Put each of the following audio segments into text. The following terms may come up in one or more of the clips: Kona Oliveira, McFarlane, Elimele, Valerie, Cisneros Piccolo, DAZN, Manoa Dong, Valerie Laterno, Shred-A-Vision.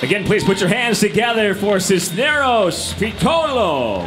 Again, please put your hands together for Cisneros Piccolo.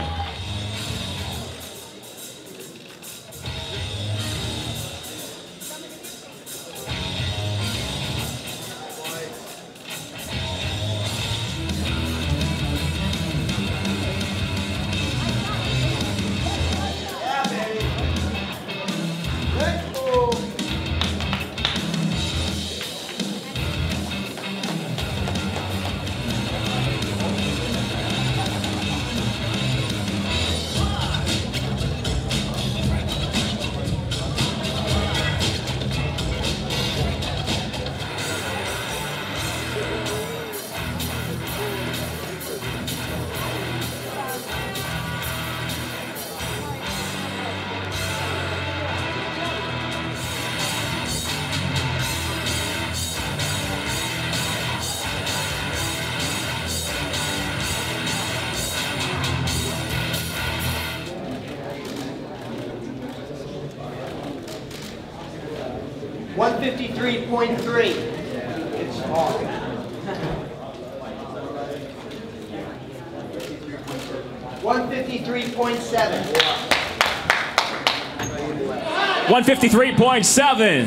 .7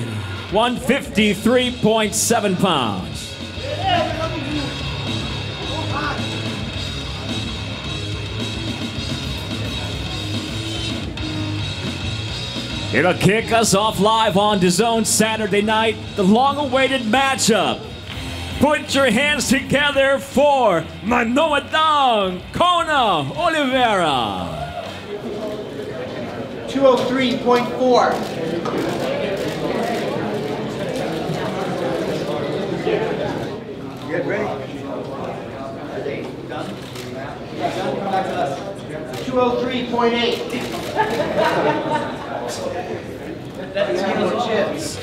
153.7 pounds. It'll kick us off live on DAZN Saturday night, the long-awaited matchup. Put your hands together for Manoa Dong, Kona Oliveira. 203.4. Get ready. Are they done? Yeah, done. Come back to us. 203.8. That's kilo chips.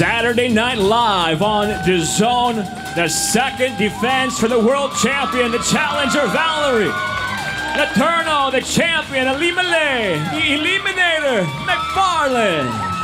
Saturday Night Live on DAZN, the second defense for the world champion, the challenger Valerie. Laterno, the champion, Elimele, the eliminator, McFarlane.